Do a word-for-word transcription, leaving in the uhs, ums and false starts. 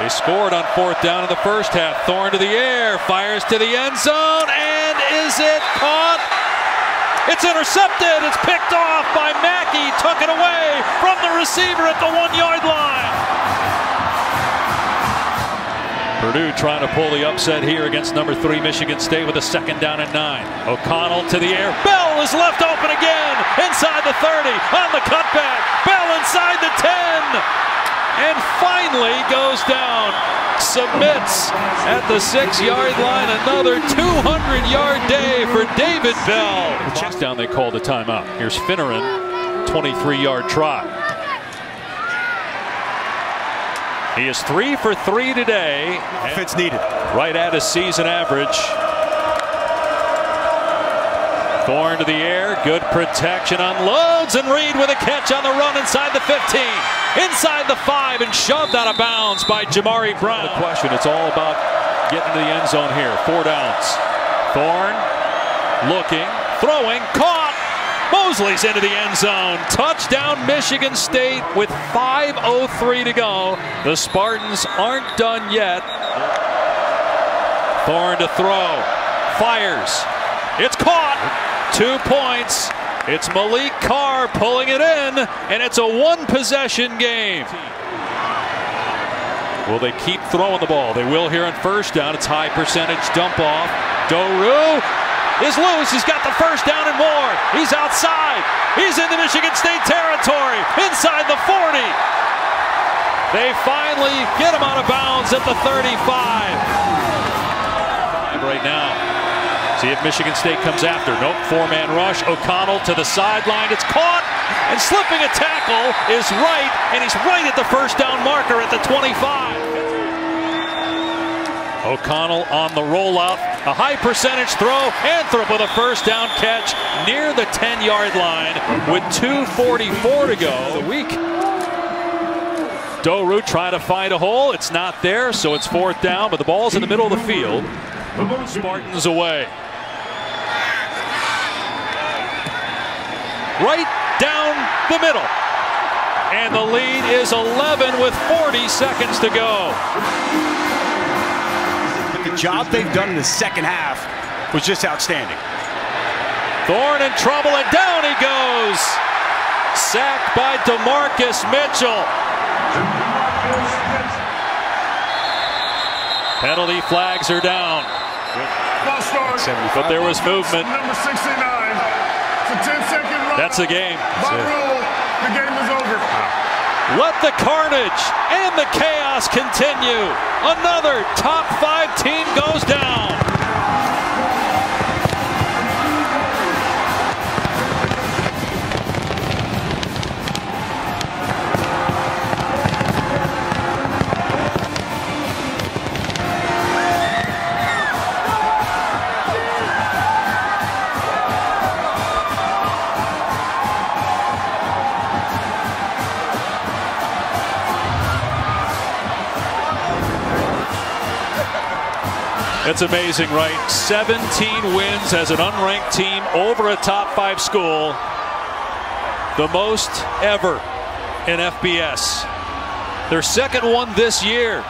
They scored on fourth down in the first half. Thorne to the air, fires to the end zone, and is it caught? It's intercepted. It's picked off by Mackey. Took it away from the receiver at the one-yard line. Purdue trying to pull the upset here against number three Michigan State with a second down and nine. O'Connell to the air. Bell is left open again. Inside the thirty. On the cutback. Bell inside the ten. And finally goes down, submits at the six-yard line. Another two hundred yard day for David Bell. Check down, they called a timeout. Here's Finneran, twenty-three yard try. He is three for three today. Offense needed. Right at his season average. Thorne to the air, good protection on Lodes, and Reed with a catch on the run inside the fifteen. Inside the five and shoved out of bounds by Jamari Brown. The question, it's all about getting to the end zone here. Four downs. Thorne looking, throwing, caught. Mosley's into the end zone. Touchdown Michigan State with five oh three to go. The Spartans aren't done yet. Thorne to throw. Fires. It's caught. Two points. It's Malik Carr pulling it in, and it's a one-possession game. Will they keep throwing the ball? They will here on first down. It's high percentage dump off. Doru is loose. He's got the first down and more. He's outside. He's into Michigan State territory. Inside the forty. They finally get him out of bounds at the thirty-five. Right now. See if Michigan State comes after. Nope, four-man rush. O'Connell to the sideline. It's caught, and slipping a tackle is right, and he's right at the first down marker at the twenty-five. O'Connell on the rollout. A high percentage throw. Anthrop with a first down catch near the ten yard line with two forty-four to go. The week. Doru trying to find a hole. It's not there, so it's fourth down, but the ball's in the middle of the field. Spartans away. Right down the middle. And the lead is eleven with forty seconds to go. The job they've done in the second half was just outstanding. Thorne in trouble, and down he goes. Sacked by DeMarcus Mitchell. Penalty flags are down. But there was movement. That's the game. The game is over. Let the carnage and the chaos continue. Another top five team goes down. It's amazing, right? seventeen wins as an unranked team over a top five school. The most ever in F B S. Their second one this year.